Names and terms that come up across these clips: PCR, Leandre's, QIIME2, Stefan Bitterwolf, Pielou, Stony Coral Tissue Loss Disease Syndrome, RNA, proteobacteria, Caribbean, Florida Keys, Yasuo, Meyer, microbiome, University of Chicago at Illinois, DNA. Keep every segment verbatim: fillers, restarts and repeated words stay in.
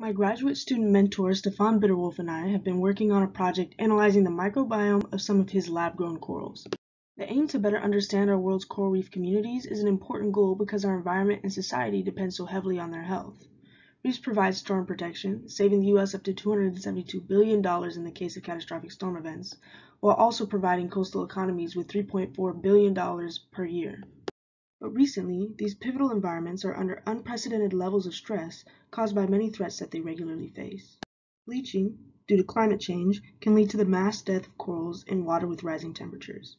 My graduate student mentor, Stefan Bitterwolf, and I have been working on a project analyzing the microbiome of some of his lab-grown corals. The aim to better understand our world's coral reef communities is an important goal because our environment and society depend so heavily on their health. Reefs provide storm protection, saving the U S up to two hundred seventy-two billion dollars in the case of catastrophic storm events, while also providing coastal economies with three point four billion dollars per year. But recently, these pivotal environments are under unprecedented levels of stress caused by many threats that they regularly face. Bleaching, due to climate change, can lead to the mass death of corals in water with rising temperatures.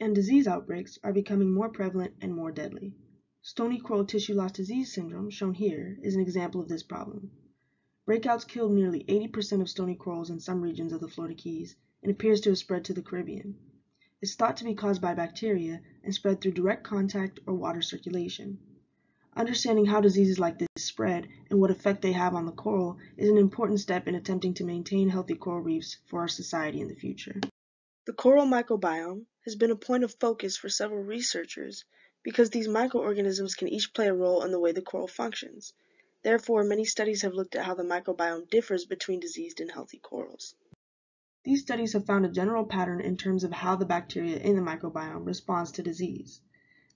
And disease outbreaks are becoming more prevalent and more deadly. Stony Coral Tissue Loss Disease Syndrome, shown here, is an example of this problem. Breakouts killed nearly eighty percent of stony corals in some regions of the Florida Keys and appears to have spread to the Caribbean. It's thought to be caused by bacteria and spread through direct contact or water circulation. Understanding how diseases like this spread and what effect they have on the coral is an important step in attempting to maintain healthy coral reefs for our society in the future. The coral microbiome has been a point of focus for several researchers because these microorganisms can each play a role in the way the coral functions. Therefore, many studies have looked at how the microbiome differs between diseased and healthy corals. These studies have found a general pattern in terms of how the bacteria in the microbiome responds to disease.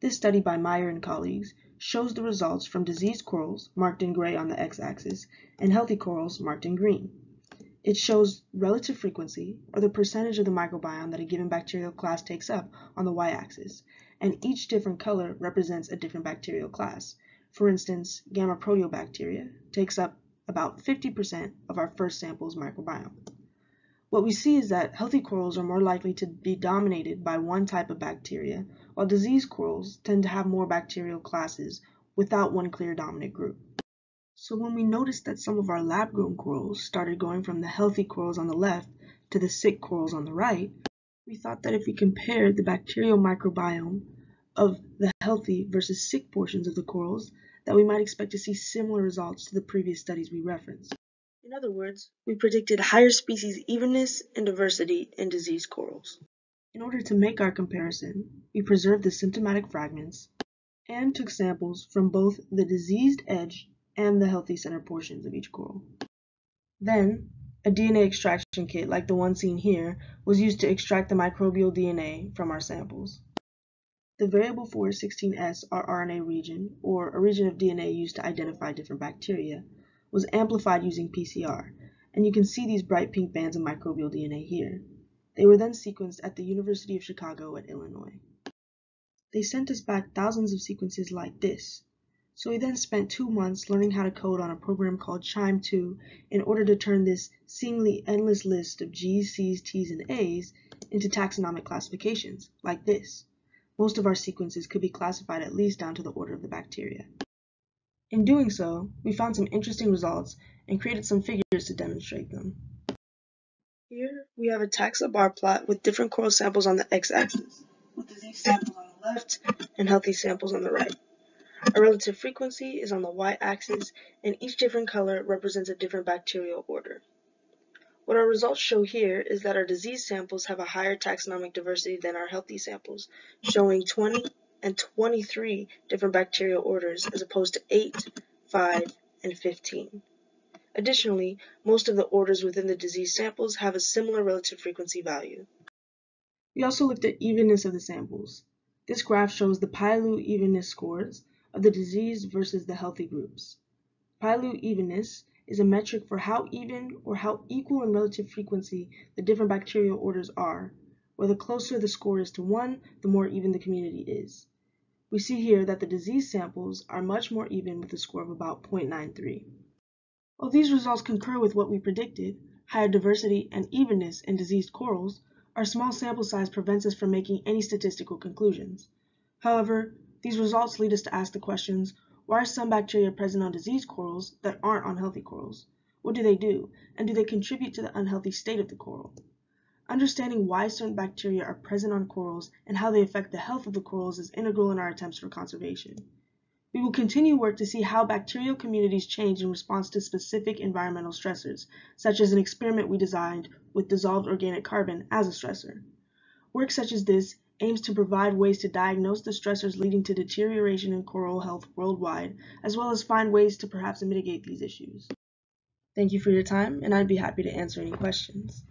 This study by Meyer and colleagues shows the results from diseased corals, marked in gray on the x-axis, and healthy corals, marked in green. It shows relative frequency, or the percentage of the microbiome that a given bacterial class takes up, on the y-axis, and each different color represents a different bacterial class. For instance, gamma proteobacteria takes up about fifty percent of our first sample's microbiome. What we see is that healthy corals are more likely to be dominated by one type of bacteria, while diseased corals tend to have more bacterial classes without one clear dominant group. So when we noticed that some of our lab-grown corals started going from the healthy corals on the left to the sick corals on the right, we thought that if we compared the bacterial microbiome of the healthy versus sick portions of the corals, that we might expect to see similar results to the previous studies we referenced. In other words, we predicted higher species evenness and diversity in diseased corals. In order to make our comparison, we preserved the symptomatic fragments and took samples from both the diseased edge and the healthy center portions of each coral. Then, a D N A extraction kit like the one seen here was used to extract the microbial D N A from our samples. The variable for sixteen S, our R N A region, or a region of D N A used to identify different bacteria, was amplified using P C R, and you can see these bright pink bands of microbial D N A here. They were then sequenced at the University of Chicago at Illinois. They sent us back thousands of sequences like this, so we then spent two months learning how to code on a program called QIIME two in order to turn this seemingly endless list of G's, C's, T's, and A's into taxonomic classifications, like this. Most of our sequences could be classified at least down to the order of the bacteria. In doing so, we found some interesting results and created some figures to demonstrate them. Here we have a taxa bar plot with different coral samples on the x-axis, with diseased samples on the left and healthy samples on the right. Our relative frequency is on the y-axis, and each different color represents a different bacterial order. What our results show here is that our diseased samples have a higher taxonomic diversity than our healthy samples, showing twenty and twenty-three different bacterial orders as opposed to eight, five, and fifteen. Additionally, most of the orders within the disease samples have a similar relative frequency value. We also looked at evenness of the samples. This graph shows the Pielou evenness scores of the diseased versus the healthy groups. Pielou evenness is a metric for how even or how equal in relative frequency the different bacterial orders are, where the closer the score is to one, the more even the community is. We see here that the disease samples are much more even with a score of about zero point nine three. While these results concur with what we predicted, higher diversity and evenness in diseased corals, our small sample size prevents us from making any statistical conclusions. However, these results lead us to ask the questions, why are some bacteria present on diseased corals that aren't on healthy corals? What do they do, and do they contribute to the unhealthy state of the coral? Understanding why certain bacteria are present on corals and how they affect the health of the corals is integral in our attempts for conservation. We will continue work to see how bacterial communities change in response to specific environmental stressors, such as an experiment we designed with dissolved organic carbon as a stressor. Work such as this aims to provide ways to diagnose the stressors leading to deterioration in coral health worldwide, as well as find ways to perhaps mitigate these issues. Thank you for your time, and I'd be happy to answer any questions.